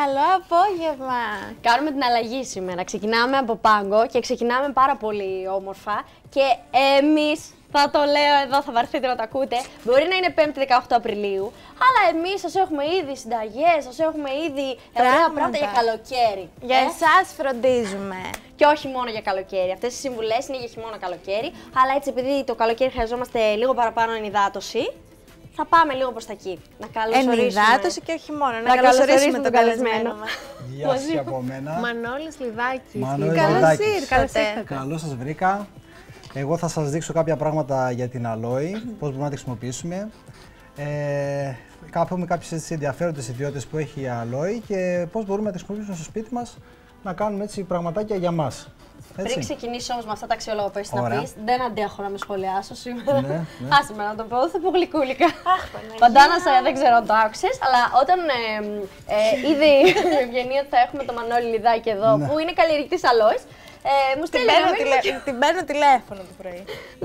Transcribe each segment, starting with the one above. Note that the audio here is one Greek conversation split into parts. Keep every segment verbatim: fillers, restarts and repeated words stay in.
Καλό απόγευμα! Κάνουμε την αλλαγή σήμερα. Ξεκινάμε από πάγκο και ξεκινάμε πάρα πολύ όμορφα. Και εμείς, θα το λέω εδώ, θα βαρθείτε να το ακούτε. Μπορεί να είναι πέμπτη δεκαοκτώ Απριλίου, αλλά εμείς σας έχουμε ήδη συνταγές, σας έχουμε ήδη πράγματα, πράγματα για καλοκαίρι. Για ε? εσάς φροντίζουμε. Και όχι μόνο για καλοκαίρι. Αυτές οι συμβουλές είναι για χειμώνα-καλοκαίρι. Αλλά έτσι, επειδή το καλοκαίρι χρειαζόμαστε λίγο παραπάνω ενυδάτωση, θα πάμε λίγο προς τα εκεί. Να καλωσορίσουμε. Ενυδάτωση και όχι μόνο. Να, να καλωσορίσουμε τον καλεσμένο μας. Γεια σας και από μένα. Μανώλης Λυδάκης. Καλώς ήρθατε. Καλώς σας βρήκα. Εγώ θα σας δείξω κάποια πράγματα για την αλόη, πώς μπορούμε να τη χρησιμοποιήσουμε. Ε, Κάπουμε κάποιες ενδιαφέροντες ιδιότητες που έχει η αλόη και πώς μπορούμε να τη χρησιμοποιήσουμε στο σπίτι μας να κάνουμε έτσι πραγματάκια για μας. Έτσι. Πριν ξεκινήσω όμως με αυτά τα αξιόλογα που έχεις να πεις, δεν αντέχω να με σχολιάσω σήμερα. Ναι, ναι. Άσε με να το πω, θα πω γλυκούλικα. Παντάνασα, δεν ξέρω αν το άκουσες, αλλά όταν ε, ε, ήδη με ευγενή ότι θα έχουμε το Μανώλη Λυδάκη εδώ, ναι, που είναι καλλιεργητής αλόης, Ε, μου την, παίρνω τηλε... και... την παίρνω τηλέφωνο το πρωί.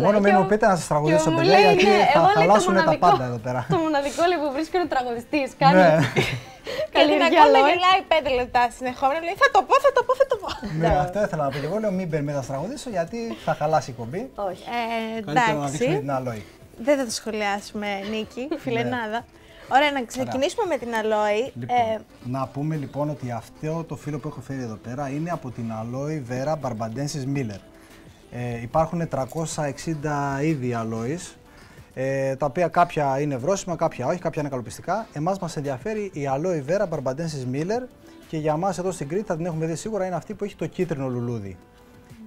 Μόνο μην μου πείτε να σας τραγουδήσω, παιδιά, γιατί θα χαλάσουν τα πάντα εδώ πέρα. Το μοναδικό λέει, που βρίσκει είναι τραγουδιστής. Κάνει. Καλή να ακούω να γελάει πέντε λεπτά συνεχόμενα. Λέει θα το πω, θα το πω, θα το πω. Ναι, αυτό ήθελα να πω. Εγώ λέω μην περιμένω να τραγουδήσω, γιατί θα χαλάσει η κομπή. Όχι. Καλύτερα να δείξουμε την αλόη. Δεν θα το σχολιάσουμε, Νίκη, φιλενάδα. Ωραία, να ξεκινήσουμε Ωραία. με την αλόη. Λοιπόν, ε... να πούμε λοιπόν ότι αυτό το φύλλο που έχω φέρει εδώ πέρα είναι από την Αλόη Βέρα Μπαρμπαντέσι Μίλλερ. Υπάρχουν τριακόσια εξήντα είδη αλόης, ε, τα οποία κάποια είναι βρώσιμα, κάποια όχι, κάποια είναι καλοπιστικά. Εμάς μας ενδιαφέρει η Αλόη Βέρα Μπαρμπαντέσι Μίλλερ και για μας εδώ στην Κρήτη θα την έχουμε δει σίγουρα, είναι αυτή που έχει το κίτρινο λουλούδι.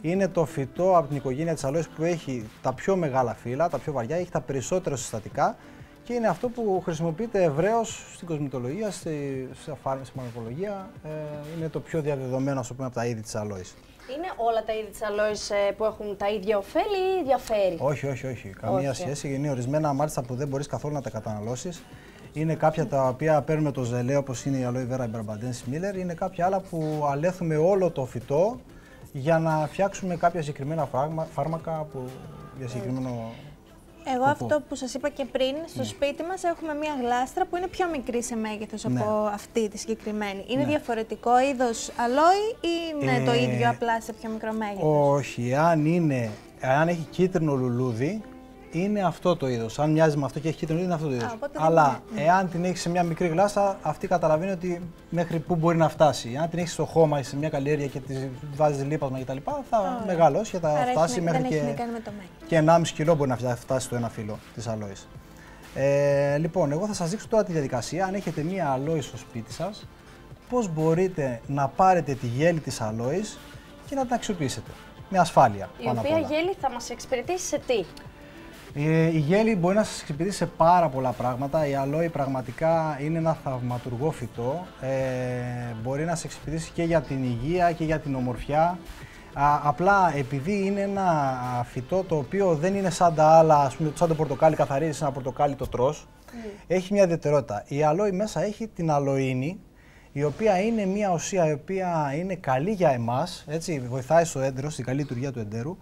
Είναι το φυτό από την οικογένεια της αλόης που έχει τα πιο μεγάλα φύλλα, τα πιο βαριά, έχει τα περισσότερα συστατικά. Και είναι αυτό που χρησιμοποιείται ευρέως στην κοσμητολογία, στη, στη φάρμακα, στη μαρμακολογία. Ε, είναι το πιο διαδεδομένο, ας πούμε, από τα είδη της αλόης. Είναι όλα τα είδη της αλόης ε, που έχουν τα ίδια ωφέλη ή διαφέρει? Όχι, όχι, όχι. Καμία όχι. σχέση. Είναι ορισμένα μάλιστα που δεν μπορείς καθόλου να τα καταναλώσεις. Είναι κάποια τα οποία παίρνουμε το ζελέ, όπως είναι η Αλόη Βέρα Μπαρμπαντέσι Μίλλερ. Είναι κάποια άλλα που αλέθουμε όλο το φυτό για να φτιάξουμε κάποια συγκεκριμένα φάρμακα που, για συγκεκριμένο. Εγώ αυτό που σας είπα και πριν, στο ναι. σπίτι μας έχουμε μία γλάστρα που είναι πιο μικρή σε μέγεθος ναι. από αυτή τη συγκεκριμένη. Είναι ναι. διαφορετικό είδος αλόη ή είναι ε, το ίδιο απλά σε πιο μικρό μέγεθος? Όχι, αν, είναι, αν έχει κίτρινο λουλούδι, είναι αυτό το είδος. Αν μοιάζει με αυτό και έχει κίτρινο λουλούδι, είναι αυτό το είδος. Α, Αλλά ναι. εάν την έχει σε μία μικρή γλάστρα, αυτή καταλαβαίνει ότι μέχρι πού μπορεί να φτάσει. Αν την έχει στο χώμα ή σε μία καλλιέργεια και τη βάζει λίπασμα κτλ., θα Ωραία. μεγαλώσει και θα Άρα φτάσει μέχρι και, και ενάμιση κιλό μπορεί να φτάσει το ένα φύλλο της αλόης. Ε, λοιπόν, εγώ θα σας δείξω τώρα τη διαδικασία. Αν έχετε μία αλόη στο σπίτι σας, πώς μπορείτε να πάρετε τη γέλη της αλόης και να την αξιοποιήσετε με ασφάλεια. Η οποία γέλη θα μας εξυπηρετήσει σε τι? Η γέλη μπορεί να σας εξυπηρετήσει σε πάρα πολλά πράγματα. Η αλόη πραγματικά είναι ένα θαυματουργό φυτό. Ε, μπορεί να σας εξυπηρετήσει και για την υγεία και για την ομορφιά. Α, απλά επειδή είναι ένα φυτό το οποίο δεν είναι σαν τα άλλα, ας πούμε, σαν το πορτοκάλι καθαρίζεις ένα πορτοκάλι το τρως, mm. έχει μια ιδιαιτερότητα. Η αλόη μέσα έχει την αλοίνη, η οποία είναι μια ουσία η οποία είναι καλή για εμάς, έτσι, βοηθάει στο έντερο, στην καλή λειτουργία του εντέρου.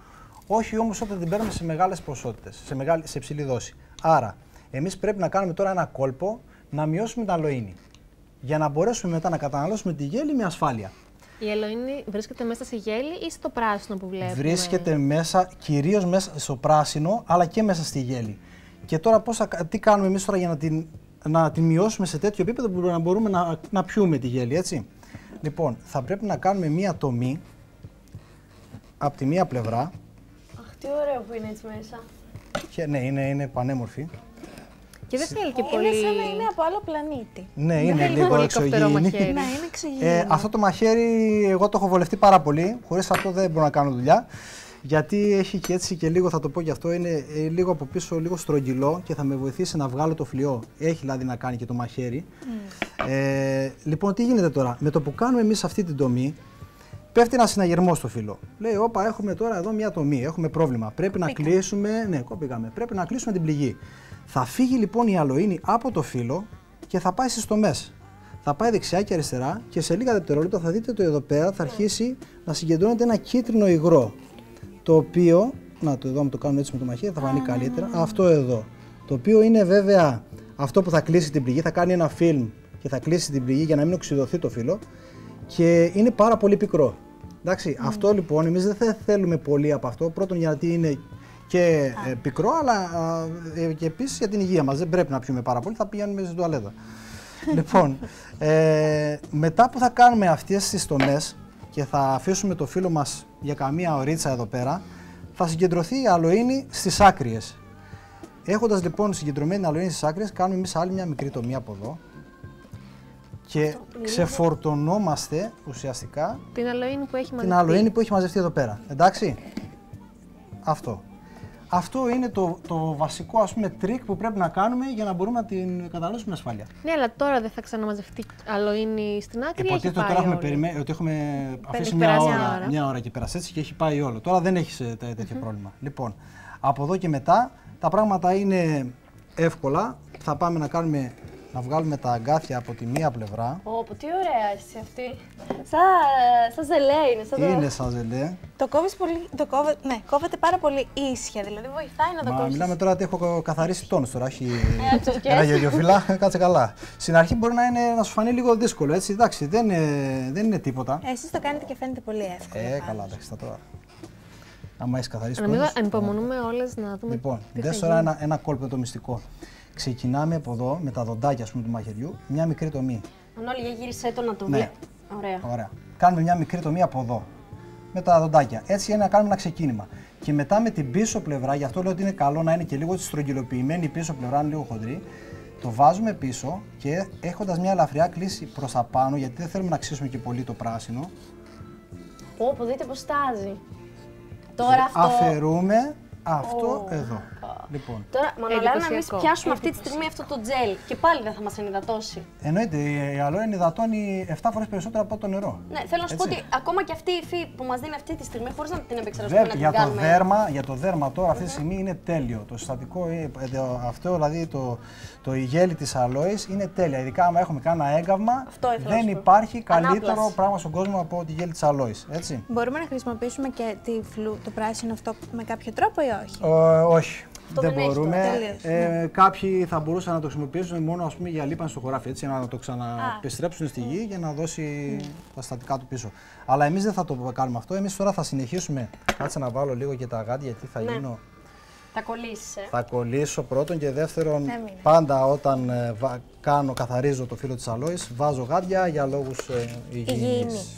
Όχι όμως όταν την παίρνουμε σε μεγάλες ποσότητες, σε, μεγάλη, σε υψηλή δόση. Άρα, εμείς πρέπει να κάνουμε τώρα ένα κόλπο να μειώσουμε την αλοίνη. Για να μπορέσουμε μετά να καταναλώσουμε τη γέλη με ασφάλεια. Η αλοίνη βρίσκεται μέσα σε γέλη ή στο πράσινο που βλέπουμε? Βρίσκεται μέσα, κυρίως μέσα στο πράσινο, αλλά και μέσα στη γέλη. Και τώρα πώς, τι κάνουμε εμείς τώρα για να την, να την μειώσουμε σε τέτοιο επίπεδο που να μπορούμε να, να πιούμε τη γέλη, έτσι. Λοιπόν, θα πρέπει να κάνουμε μία τομή από τη μία πλευρά. Τι ωραίο που είναι έτσι μέσα. Και, ναι, είναι, είναι πανέμορφη. Και δεν θέλει και πολύ. Είναι σαν να είναι από άλλο πλανήτη. Ναι, δεν είναι λίγο εξωγήινη. Ναι, είναι εξωγήινη. Ε, αυτό το μαχαίρι εγώ το έχω βολευτεί πάρα πολύ. Χωρίς αυτό δεν μπορώ να κάνω δουλειά. Γιατί έχει και έτσι και λίγο, θα το πω γι' αυτό, είναι λίγο από πίσω, λίγο στρογγυλό και θα με βοηθήσει να βγάλω το φλοιό. Έχει δηλαδή να κάνει και το μαχαίρι. Mm. Ε, λοιπόν, τι γίνεται τώρα. Με το που κάνουμε εμείς αυτή την τομή, πέφτει ένα συναγερμό στο φύλλο. Λέει, όπα, έχουμε τώρα εδώ μια τομή, έχουμε πρόβλημα. Πρέπει να Πήκαμε. κλείσουμε. Ναι, κόπηκαμε. Πρέπει να κλείσουμε την πληγή. Θα φύγει λοιπόν η αλοίνη από το φύλλο και θα πάει στις τομές. Θα πάει δεξιά και αριστερά και σε λίγα δευτερόλεπτα θα δείτε το εδώ πέρα θα αρχίσει να συγκεντρώνεται ένα κίτρινο υγρό. Το οποίο. Να το εδώ μου το κάνουμε έτσι με το μαχαίρι, θα φανεί ah. καλύτερα. Αυτό εδώ. Το οποίο είναι βέβαια αυτό που θα κλείσει την πληγή, θα κάνει ένα φιλμ. και θα κλείσει την πληγή για να μην οξυδωθεί το φύλλο και είναι πάρα πολύ πικρό. Εντάξει, mm. Αυτό λοιπόν εμείς δεν θα θέλουμε πολύ από αυτό. Πρώτον, γιατί είναι και ah. πικρό, αλλά ε, και επίσης για την υγεία μας. Δεν πρέπει να πιούμε πάρα πολύ, θα πηγαίνουμε στην τουαλέτα. Λοιπόν, ε, μετά που θα κάνουμε αυτές τις τονές και θα αφήσουμε το φύλλο μας για καμία ωρίτσα εδώ πέρα, θα συγκεντρωθεί η αλοίνη στις άκριες. Έχοντας λοιπόν συγκεντρωμένη την αλοίνη στις άκριες, κάνουμε εμείς άλλη μια μικρή τομή από εδώ και ξεφορτωνόμαστε ουσιαστικά την αλοίνη που έχει μαζευτεί, την αλοίνη που έχει μαζευτεί εδώ πέρα. Εντάξει, αυτό. Αυτό είναι το, το βασικό, ας πούμε, τρίκ που πρέπει να κάνουμε για να μπορούμε να την καταναλώσουμε με ασφάλεια. Ναι, αλλά τώρα δεν θα ξαναμαζευτεί αλοίνη στην άκρη. Υποτίθεται τώρα έχουμε, περιμέ... ότι έχουμε αφήσει μια ώρα, ώρα. μια ώρα και πέρασε έτσι και έχει πάει όλο. Τώρα δεν έχεις τέτοιο mm-hmm. πρόβλημα. Λοιπόν, από εδώ και μετά τα πράγματα είναι εύκολα. Θα πάμε να κάνουμε. Να βγάλουμε τα αγκάθια από τη μία πλευρά. Ωπω, τι ωραία είσαι αυτή. Σα, σαν ζελέ είναι. Σαν είναι το... σαν ζελέ. Το κόβεις πολύ, το κόβε, ναι, κόβεται πάρα πολύ ίσια, δηλαδή βοηθάει να το Μα, κόψεις. Μιλάμε τώρα ότι έχω καθαρίσει τόνους τώρα, έχει ένα γεωγιοφύλλα, κάτσε καλά. Στην αρχή μπορεί να, είναι, να σου φανεί λίγο δύσκολο, έτσι, εντάξει, δεν, δεν είναι τίποτα. Εσείς το κάνετε και φαίνεται πολύ εύκολο. Ε, καλά, εντάξει, θα τώρα. Άμα έχεις καθαρίσει τόνους. Νομίζω ανυπομονούμε όλες να δούμε. Λοιπόν, δες τώρα ένα, ένα κόλπο το μυστικό. Ξεκινάμε από εδώ, με τα δοντάκια, ας πούμε, του μαχαιριού, μια μικρή τομή. Μανώλη, για γύρισέ το να το ναι. δει. Ωραία. Ωραία. Κάνουμε μια μικρή τομή από εδώ, με τα δοντάκια. Έτσι είναι να κάνουμε ένα ξεκίνημα. Και μετά με την πίσω πλευρά, γι' αυτό λέω ότι είναι καλό να είναι και λίγο στρογγυλοποιημένη η πίσω πλευρά, είναι λίγο χοντρή. Το βάζουμε πίσω και έχοντας μια ελαφριά κλίση προς τα πάνω, γιατί δεν θέλουμε να ξύσουμε και πολύ το πράσινο. Όπου δείτε πως τάζει. Τώρα αυτό. Αφαιρούμε αυτό oh. εδώ. Λοιπόν. Τώρα, Μανολά, να εμείς πιάσουμε αυτή τη στιγμή αυτό το τζέλ και πάλι δεν θα μας ενυδατώσει. Εννοείται, η αλόη ενυδατώνει επτά φορές περισσότερο από το νερό. Ναι, θέλω να σου πω ότι ακόμα και αυτή η υφή που μας δίνει αυτή τη στιγμή, χωρίς να την επεξεργαστούμε, να την για κάνουμε. Το δέρμα, για το δέρμα τώρα, αυτή τη στιγμή είναι τέλειο. Το συστατικό, αυτό δηλαδή το, το γέλι της αλόης είναι τέλεια. Ειδικά άμα έχουμε κάνει ένα έγκαυμα, δεν υπάρχει καλύτερο Ανάπλαση. πράγμα στον κόσμο από τη γέλι της αλόης. Μπορούμε να χρησιμοποιήσουμε και τη φλου, το πράσινο αυτό με κάποιο τρόπο ή όχι? Ε, όχι. Δεν μπορούμε. Το, ε, κάποιοι θα μπορούσαν να το χρησιμοποιήσουν μόνο, ας πούμε, για λίπανση στο χωράφι, έτσι, να το ξαναεπιστρέψουν στη γη για να δώσει mm. τα στατικά του πίσω. Αλλά εμείς δεν θα το κάνουμε αυτό. Εμείς τώρα θα συνεχίσουμε. Κάτσε να βάλω λίγο και τα γάντια, γιατί θα ναι. γίνω. Θα κολλήσεις. Θα κολλήσω πρώτον και δεύτερον. Ναι, πάντα όταν ε, βα, κάνω, καθαρίζω το φύλλο της αλόης, βάζω γάντια για λόγους ε, υγιεινής.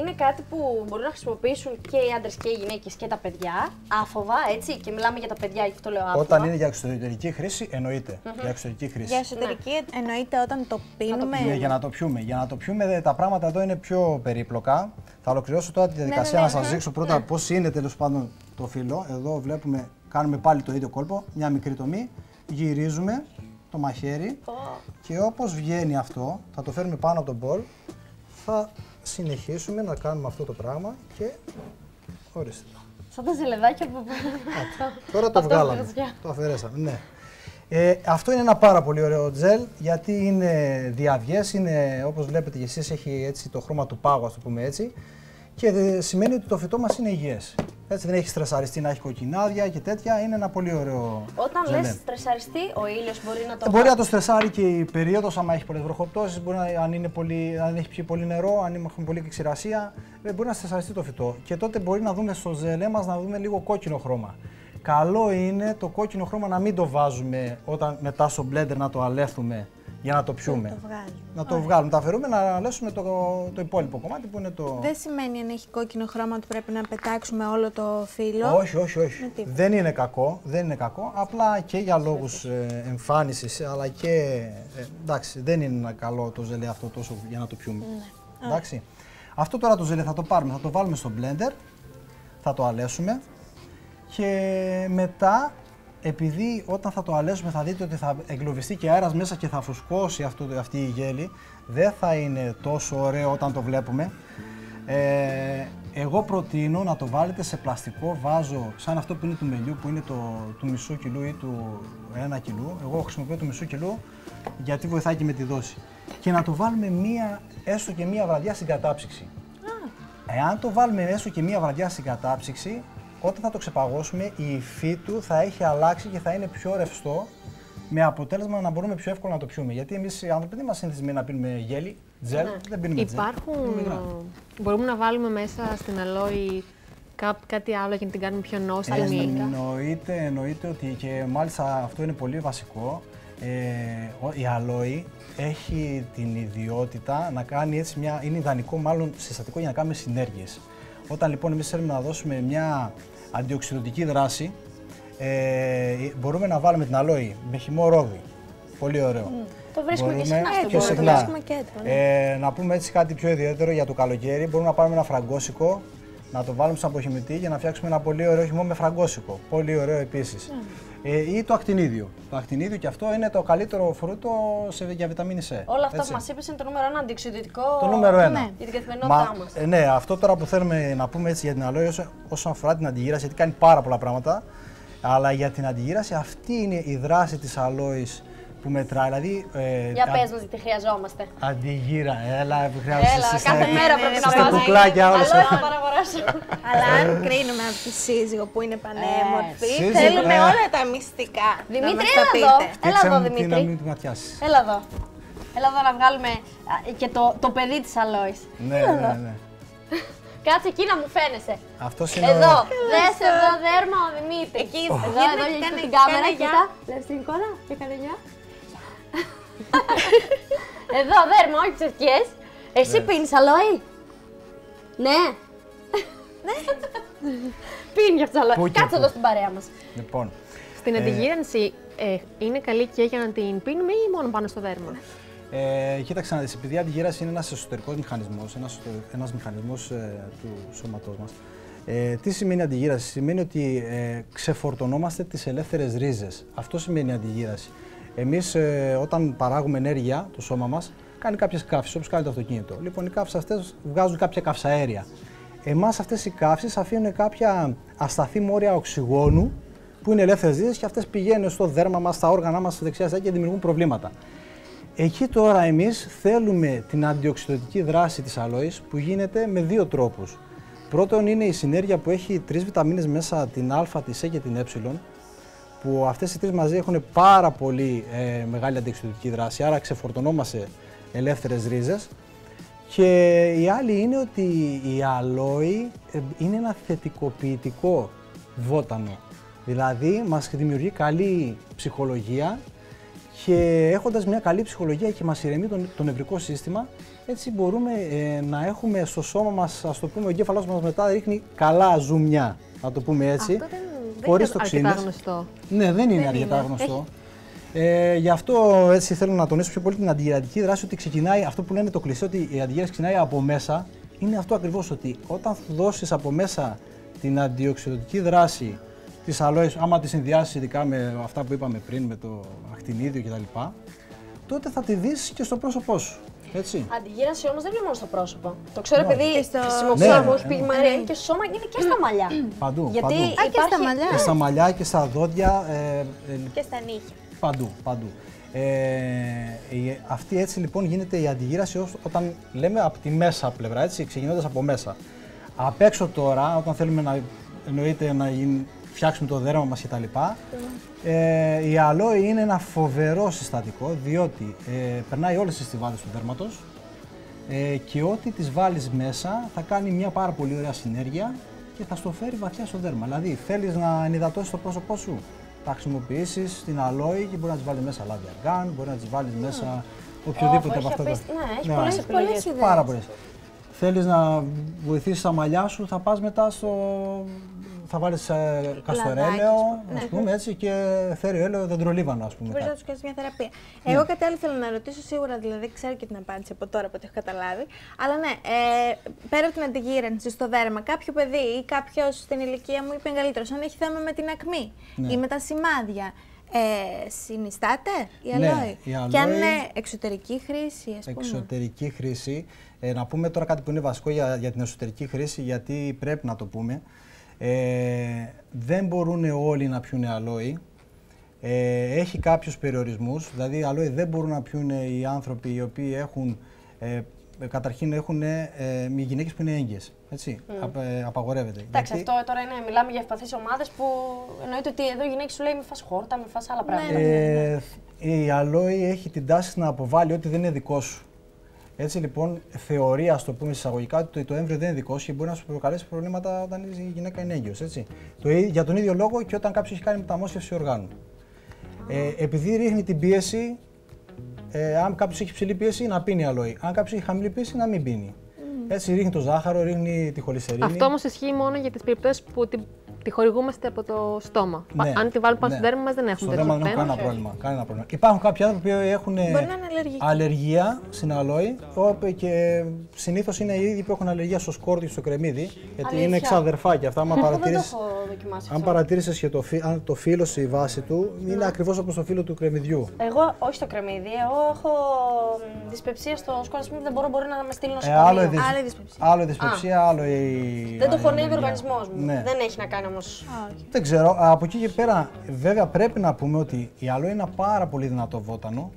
Είναι κάτι που μπορούν να χρησιμοποιήσουν και οι άντρες και οι γυναίκες και τα παιδιά, άφοβα, έτσι, και μιλάμε για τα παιδιά, γι' αυτό λέω άφοβα. Όταν είναι για εξωτερική χρήση, εννοείται. Mm -hmm. Για εξωτερική χρήση. Για εξωτερική ναι. εννοείται όταν το πίνουμε. Για, για να το πιούμε. Για να το πιούμε, τα πράγματα εδώ είναι πιο περίπλοκα. Θα ολοκληρώσω τώρα τη διαδικασία ναι, ναι, ναι, να σας δείξω πρώτα ναι. πώς είναι τέλος πάντων το φύλλο. Εδώ βλέπουμε, κάνουμε πάλι το ίδιο κόλπο, μια μικρή τομή, γυρίζουμε το μαχαίρι oh. και όπως βγαίνει αυτό, θα το φέρουμε πάνω από τον μπολ, θα συνεχίσουμε να κάνουμε αυτό το πράγμα και ορίστε. Σαν τα ζελεδάκια που τώρα το βγάλαμε, το αφαιρέσαμε, ναι. Ε, αυτό είναι ένα πάρα πολύ ωραίο τζελ, γιατί είναι διαυγές, είναι, όπως βλέπετε και εσείς, έχει έτσι το χρώμα του πάγου, ας το πούμε έτσι, και σημαίνει ότι το φυτό μας είναι υγιές. Έτσι, δεν έχει στρεσαριστεί, να έχει κοκκινάδια και τέτοια. Είναι ένα πολύ ωραίο. Όταν λες στρεσαριστεί, ο ήλιος μπορεί να το. Μπορεί να το στρεσάρει και η περίοδος, άμα έχει πολλές βροχοπτώσεις, μπορεί να, αν, είναι πολύ, αν έχει πιει πολύ νερό, αν έχουμε πολύ ξηρασία. Μπορεί να στρεσαριστεί το φυτό. Και τότε μπορεί να δούμε στο ζελέ μας να δούμε λίγο κόκκινο χρώμα. Καλό είναι το κόκκινο χρώμα να μην το βάζουμε όταν μετά στο μπλέντερ να το αλέθουμε για να το πιούμε. Να το βγάλουμε. Να το βγάλουμε. Τα αφαιρούμε να αλέσουμε το, το υπόλοιπο κομμάτι που είναι το. Δεν σημαίνει αν έχει κόκκινο χρώμα ότι πρέπει να πετάξουμε όλο το φύλλο. Όχι, όχι, όχι. Δεν είναι κακό. Δεν είναι κακό. Απλά και για λόγους ε, εμφάνισης, αλλά και. Ε, εντάξει, δεν είναι ένα καλό το ζελέ αυτό τόσο για να το πιούμε. Ναι. Εντάξει. Αυτό τώρα το ζελέ θα το πάρουμε, θα το βάλουμε στο blender, θα το αλέσουμε και μετά. Επειδή όταν θα το αλέσουμε θα δείτε ότι θα εγκλωβιστεί και αέρας μέσα και θα φουσκώσει αυτό, αυτή η γέλη, δεν θα είναι τόσο ωραίο όταν το βλέπουμε. Ε, εγώ προτείνω να το βάλετε σε πλαστικό βάζο, σαν αυτό που είναι του μελιού, που είναι το, του μισού κιλού ή του ένα κιλού. Εγώ χρησιμοποιώ το μισού κιλού γιατί βοηθάει και με τη δόση. Και να το βάλουμε μία, έστω και μία βραδιά στην κατάψυξη. Mm. Εάν το βάλουμε έστω και μία βραδιά στην κατάψυξη, όταν θα το ξεπαγώσουμε, η υφή του θα έχει αλλάξει και θα είναι πιο ρευστό Με αποτέλεσμα να μπορούμε πιο εύκολα να το πιούμε. Γιατί εμείς οι άνθρωποι δεν είμαστε συνηθισμένοι να πίνουμε γέλι, τζελ, ναι. δεν πίνουμε τζελ. Υπάρχουν. Μπορούμε να βάλουμε μέσα στην αλόη κά... κάτι άλλο για να την κάνουμε πιο νόστιμη. Ε, εννοείται, εννοείται ότι και μάλιστα αυτό είναι πολύ βασικό. Ε, η αλόη έχει την ιδιότητα να κάνει έτσι μια. Είναι ιδανικό, μάλλον συστατικό για να κάνουμε συνέργειες. Όταν λοιπόν εμείς θέλουμε να δώσουμε μια αντιοξυδωτική δράση, ε, μπορούμε να βάλουμε την αλόη με χυμό ρόδι. Πολύ ωραίο. Mm. Το βρίσκουμε μπορούμε, και συχνά στο και συχνά. Βρίσκουμε και έτω, ναι. ε, να πούμε έτσι κάτι πιο ιδιαίτερο για το καλοκαίρι. Μπορούμε να πάρουμε ένα φραγκόσικο, να το βάλουμε σαν αποχυμητή για να φτιάξουμε ένα πολύ ωραίο χυμό με φραγκόσικο. Πολύ ωραίο επίσης. Mm. Ε, ή το ακτινίδιο. Το ακτινίδιο και αυτό είναι το καλύτερο φρούτο σε, για βιταμίνη C. Όλα αυτά έτσι. Που μας είπες είναι το νούμερο ένα αντιοξυδωτικό. Το νούμερο ένα. Ναι. Για την καθημερινότητά μας. Ε, ναι, αυτό τώρα που θέλουμε να πούμε έτσι για την αλόη όσο, όσον αφορά την αντιγύραση, γιατί κάνει πάρα πολλά πράγματα. Αλλά για την αντιγύραση αυτή είναι η δράση της αλόης που μετράει. Δηλαδή, ε, για πες μας, τι χρειαζόμαστε. Αντιγύρα, έλα, χρειάζεσαι. Έλα, στις κάθε μέρα πρέπει να βάζεις. Στα κουκλάκια όλες. Αλλά αν κρίνουμε από τη σύζυγο που είναι πανέμορφη, θέλουμε όλα τα μυστικά. Δημήτρη, έλα εδώ. Έλα εδώ, Δημήτρη. Έλα εδώ. Έλα εδώ να βγάλουμε και το παιδί της αλόης. Ναι, ναι, ναι. Κάτσε εκεί να μου φαίνεσαι. Αυτός είναι εδώ. Δες εδώ δέρμα ο Δημήτρη. Εκεί εδώ, εδώ γίνεται την κάμερα. Κοίτα, βλέπεις την εικόνα και κάνε γεια. Εδώ δέρμα, όχι τις ευκαιρίες. Εσύ πίνεις αλόη? Ναι. Πίνει γι' αυτό αλόη. Κάτσε εδώ στην παρέα μας. Λοιπόν. Στην αντιγύρανση είναι καλή και για να την πίνουμε ή μόνο πάνω στο δέρμα? Ε, κοίταξε να δεις, επειδή η αντιγύραση είναι ένας εσωτερικός μηχανισμός, ένας, ένας μηχανισμός ε, του σώματός μας. Ε, τι σημαίνει αντιγύραση? Σημαίνει ότι ε, ξεφορτωνόμαστε τις ελεύθερες ρίζες. Αυτό σημαίνει αντιγύραση. Εμείς ε, όταν παράγουμε ενέργεια, το σώμα μας κάνει κάποιες καύσεις, όπως κάνει το αυτοκίνητο. Λοιπόν, οι καύσεις αυτές βγάζουν κάποια καυσαέρια. Εμάς αυτές οι καύσεις αφήνουν κάποια ασταθή μόρια οξυγόνου, που είναι ελεύθερες ρίζες και αυτές πηγαίνουν στο δέρμα μας, στα όργανα μας, δεξιά-αριστερά και δημιουργούν προβλήματα. Εκεί τώρα εμείς θέλουμε την αντιοξυδωτική δράση της αλόης που γίνεται με δύο τρόπους. Πρώτον είναι η συνέργεια που έχει τρεις βιταμίνες μέσα, την Α, τη Σ και την Ε, που αυτές οι τρεις μαζί έχουν πάρα πολύ ε, μεγάλη αντιοξυδωτική δράση, άρα ξεφορτωνόμαστε ελεύθερες ρίζες. Και η άλλη είναι ότι η αλόη είναι ένα θετικοποιητικό βότανο, δηλαδή μας δημιουργεί καλή ψυχολογία. Και έχοντας μια καλή ψυχολογία και μας ηρεμεί το, το νευρικό σύστημα, έτσι μπορούμε ε, να έχουμε στο σώμα μας, ας το πούμε, ο εγκέφαλός μας μετά ρίχνει καλά ζουμιά, να το πούμε έτσι. Αυτό δεν, χωρίς δεν είναι το αρκετά γνωστό. Ναι, δεν, δεν είναι αρκετά είναι. γνωστό. Έχει... Ε, γι' αυτό έτσι θέλω να τονίσω πιο πολύ την αντιγυρατική δράση, ότι ξεκινάει, αυτό που λένε το κλισέ, ότι η αντιγύραση ξεκινάει από μέσα. Είναι αυτό ακριβώς, ότι όταν δώσεις από μέσα την αντιοξυδωτική δράση της αλόης, άμα τη συνδυάσεις ειδικά με αυτά που είπαμε πριν, με το ακτινίδιο κτλ., τότε θα τη δεις και στο πρόσωπό σου. Έτσι. Αντιγύραση όμως δεν είναι μόνο στο πρόσωπο. Το ξέρω no. επειδή στο... χρησιμοποιώ ναι, πυγμαρία ναι. και στο σώμα, είναι και στα μαλλιά. Παντού. Γιατί παντού. Υπάρχει... και, στα μαλλιά. και στα μαλλιά και στα δόντια. Ε, ε, και στα νύχια. Παντού, παντού. Ε, αυτή έτσι λοιπόν γίνεται η αντιγύραση όταν λέμε από τη μέσα πλευρά, έτσι, ξεκινώντας από μέσα. Απ' έξω τώρα, όταν θέλουμε να, εννοείται, να γίνει. Φτιάξουμε το δέρμα μας κτλ. Mm. Ε, η αλόη είναι ένα φοβερό συστατικό, διότι ε, περνάει όλες τις στιβάδες του δέρματος ε, και ό,τι τις βάλεις μέσα θα κάνει μια πάρα πολύ ωραία συνέργεια και θα στο φέρει βαθιά στο δέρμα. Δηλαδή, θέλεις να ενυδατώσεις το πρόσωπό σου, θα χρησιμοποιήσεις την αλόη και μπορεί να τις βάλεις μέσα λάδι αργάν, μπορεί να τις βάλεις mm. μέσα οποιοδήποτε oh, από αυτά τα. Ναι, έχει ναι, πολλές, πολλές ιδέες. Πάρα πολλές. Θέλεις να βοηθήσεις τα μαλλιά σου, θα πας μετά στο. Θα βάλεις ε, καστορέλαιο, ας πούμε, ναι. έτσι, και θέριοέλαιο, δεντρολίβανο, ας πούμε. Μπορείς να τους κάνεις μια θεραπεία. Ναι. Εγώ κάτι άλλο θέλω να ρωτήσω, σίγουρα, δηλαδή, ξέρω και την απάντηση από τώρα που το έχω καταλάβει, αλλά ναι, ε, πέρα από την αντιγύρανση στο δέρμα, κάποιο παιδί ή κάποιος στην ηλικία μου ή μεγαλύτερος, αν έχει θέμα με την ακμή ναι. ή με τα σημάδια, ε, συνιστάται η αλόη? Ναι, η αλόη... Και αν είναι εξωτερική χρήση, ας πούμε. Εξωτερική χρήση. Ε, να πούμε τώρα κάτι που είναι βασικό για, για την εσωτερική χρήση, γιατί πρέπει να το πούμε. Ε, δεν μπορούν όλοι να πιούνε αλόη, ε, έχει κάποιους περιορισμούς, δηλαδή αλόη δεν μπορούν να πιούνε οι άνθρωποι οι οποίοι έχουν ε, καταρχήν έχουν ε, οι γυναίκες που είναι έγκυες. Έτσι, mm. Α, ε, απαγορεύεται. Εντάξει, γιατί... αυτό τώρα είναι, μιλάμε για ευπαθείς ομάδες που εννοείται ότι εδώ η γυναίκη σου λέει μη φας χόρτα, μη φας άλλα πράγματα. Ε, η Αλόη έχει την τάση να αποβάλει ό,τι δεν είναι δικό σου. Έτσι λοιπόν, θεωρεί, ας το πούμε εισαγωγικά, ότι το έμβριο δεν είναι δικό σου και μπορεί να σου προκαλέσει προβλήματα όταν η γυναίκα είναι έγκυος. Έτσι. Το, για τον ίδιο λόγο και όταν κάποιος έχει κάνει μεταμόσχευση οργάνου. Mm. Ε, επειδή ρίχνει την πίεση. Ε, αν κάποιος έχει ψηλή πίεση, να πίνει αλόη. Αν κάποιος έχει χαμηλή πίεση, να μην πίνει. Mm. Έτσι ρίχνει το ζάχαρο, ρίχνει τη χολυστερίνη. Αυτό όμως ισχύει μόνο για τις περιπτώσεις που τη, τη χορηγούμαστε από το στόμα. Ναι. Αν τη βάλουμε πάνω ναι. στο δέρμα μας, δεν έχουμε τέτοιο πρόβλημα. Κανένα πρόβλημα. Κανένα πρόβλημα. Υπάρχουν κάποιοι άνθρωποι που έχουν αλλεργία στην αλόη και συνήθως είναι οι ίδιοι που έχουν αλλεργία στο σκόρδι και στο κρεμμύδι. Γιατί αλήθεια. Είναι εξαδερφάκια αυτά. Αν παρατήρησες και το, φί, αν το φύλλωσε η βάση του, είναι ναι. ακριβώς όπως το φύλλο του κρεμμυδιού. Εγώ, όχι στο κρεμμύδι, εγώ έχω δυσπεψία στο σκόρδι. Δεν μπορώ, μπορεί να με στείλει να σκοτεινεί. Άλλο η δυσπεψία, άλλο η. Δεν το χωνεύει ο οργανισμός μου. Δεν έχει να κάνει. Όμως. Ah, okay. Δεν ξέρω. Από εκεί και πέρα, βέβαια, πρέπει να πούμε ότι η αλόη είναι ένα πάρα πολύ δυνατό βότανο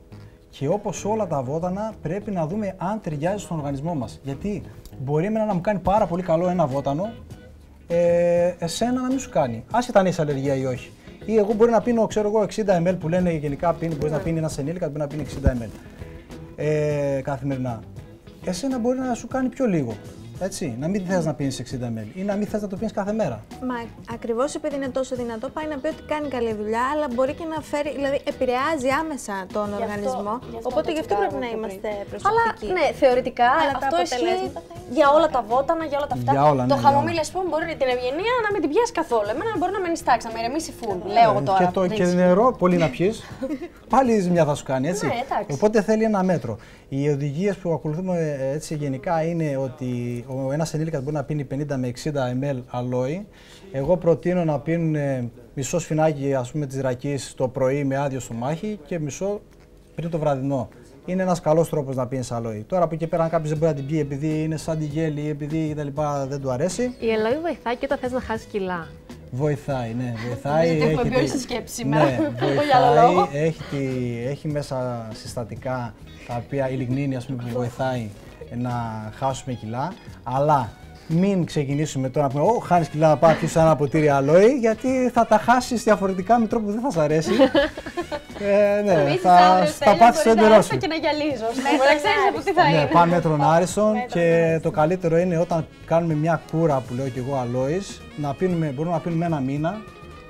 και όπως όλα τα βότανα, πρέπει να δούμε αν ταιριάζει στον οργανισμό μας. Γιατί μπορεί εμένα να μου κάνει πάρα πολύ καλό ένα βότανο, ε, εσένα να μην σου κάνει. Άσχετα αν είσαι αλλεργία ή όχι. Ή εγώ μπορεί να πίνω, ξέρω εγώ, εξήντα μιλιλίτρα που λένε γενικά πίνει, μπορεί yeah. να πίνει ένα ενήλικα, μπορεί να πίνει εξήντα μιλιλίτρα ε, καθημερινά. Εσένα μπορεί να σου κάνει πιο λίγο. Έτσι, να μην θες να πίνεις εξήντα μιλιλίτρα ή να μην θες να το πίνεις κάθε μέρα. Μα ακριβώς επειδή είναι τόσο δυνατό, πάει να πει ότι κάνει καλή δουλειά, αλλά μπορεί και να φέρει, δηλαδή επηρεάζει άμεσα τον γι αυτό, οργανισμό. Γι αυτό οπότε γι' αυτό πρέπει να είμαστε προσεκτικοί. Αλλά ναι, θεωρητικά αλλά αλλά αυτό ισχύει για όλα τα βότανα, για όλα τα αυτά. Για όλα, ναι, το χαμομήλι, ας πούμε, μπορεί την ευγενία να μην την πιάσει καθόλου. Εμένα μπορεί να με νηστάξει, να με ηρεμήσει φουλ. Λέω εγώ τώρα. Και το και νερό, πολύ να πιεις. Πάλι μια θα σου κάνει, έτσι. Οπότε θέλει ένα μέτρο. Οι οδηγίες που ακολουθούμε έτσι γενικά είναι ότι. Ο ένας ενήλικας μπορεί να πίνει πενήντα με εξήντα μιλιλίτρα αλόη. Εγώ προτείνω να πίνουν μισό σφινάκι, ας πούμε, της ρακής το πρωί με άδειο στομάχι και μισό πριν το βραδινό. Είναι ένας καλός τρόπος να πίνεις αλόη. Τώρα από εκεί πέρα, αν κάποιος δεν μπορεί να την πει επειδή είναι σαν τη γέλη, επειδή τα λοιπά δεν του αρέσει. Η αλόη βοηθάει και όταν θες να χάσεις κιλά. Βοηθάει, ναι. Βοηθάει. Γιατί έχουμε πει όλη τη σκέψη σήμερα. Ναι, βοηθάει, έχει, τη, έχει μέσα συστατικά τα οποία η λιγνίνη, ας πούμε, που βοηθάει να χάσουμε κιλά, αλλά μην ξεκινήσουμε τώρα να πούμε «Ω, χάνεις κιλά να πάω πιεις ένα ποτήρι αλόη», γιατί θα τα χάσεις διαφορετικά με τρόπο που δεν θα σ' αρέσει. ε, ναι, θα, θα πάθεις το έντερό σου. Και να γυαλίζω, να ξέρεις από τι θα είναι. Ναι, πάμε μέτρον άριστον και το καλύτερο είναι όταν κάνουμε μια κούρα που λέω και εγώ αλόης, να πίνουμε, μπορούμε να πίνουμε ένα μήνα.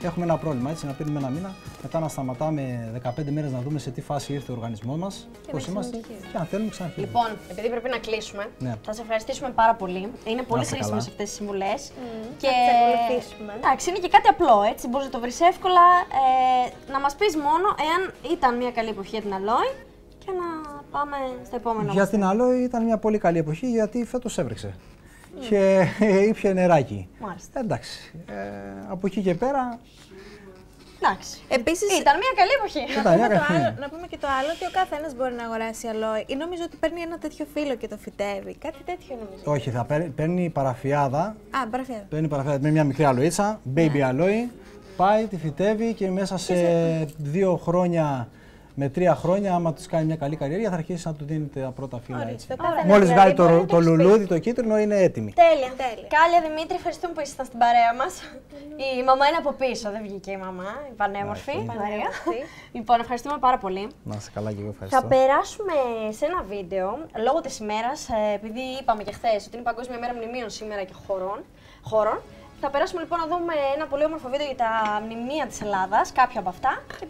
Έχουμε ένα πρόβλημα, έτσι, να πίνουμε ένα μήνα, μετά να σταματάμε δεκαπέντε μέρες να δούμε σε τι φάση ήρθε ο οργανισμός μας, πώς είμαστε και αν θέλουμε ξαναχύριζουμε. Λοιπόν, επειδή πρέπει να κλείσουμε, ναι. θα σε ευχαριστήσουμε πάρα πολύ. Είναι πολύ χρήσιμες αυτές τις συμβουλές. Mm, και... Θα τις ακολουθήσουμε. Εντάξει, είναι και κάτι απλό, έτσι, μπορείς να το βρεις εύκολα. Ε, να μας πεις μόνο εάν ήταν μια καλή εποχή για την αλόη και να πάμε στο επόμενο. Για την αλόη ήταν μια πολύ καλή εποχή γιατί φέτος έβρεξε. Και ήπια νεράκι. Μάλιστα. Εντάξει. Ε, από εκεί και πέρα. Εντάξει. Επίσης, ήταν μια καλή εποχή. Να πούμε, το άλλο, να πούμε και το άλλο ότι ο καθένας μπορεί να αγοράσει αλόη. Ή νομίζω ότι παίρνει ένα τέτοιο φύλλο και το φυτεύει. Κάτι τέτοιο νομίζω. Όχι, θα παίρνει, παίρνει παραφιάδα. Α, παραφιάδα. Παίρνει παραφιάδα. Παίρνει μια μικρή αλοίτσα. Baby αλόη. Πάει, τη φυτεύει και μέσα σε δύο χρόνια. Με τρία χρόνια, άμα τη κάνει μια καλή καριέρα, θα αρχίσει να του δίνετε τα πρώτα φύλλα. Μόλις βγάλει το, το, το λουλούδι, το κίτρινο, είναι έτοιμη. Τέλεια. Τέλεια. Κάλλια, Δημήτρη, ευχαριστούμε που ήσασταν στην παρέα μας. Η μαμά είναι από πίσω, δεν βγήκε η μαμά, η πανέμορφη. Η πανέμορφη. Λοιπόν, ευχαριστούμε πάρα πολύ. Να είστε καλά και εγώ ευχαριστώ. Θα περάσουμε σε ένα βίντεο, λόγω της ημέρας, επειδή είπαμε και χθες ότι είναι Παγκόσμια Μέρα Μνημείων σήμερα και χωρών. Θα περάσουμε λοιπόν να δούμε ένα πολύ όμορφο βίντεο για τα μνημεία της Ελλάδας, κάποια από αυτά.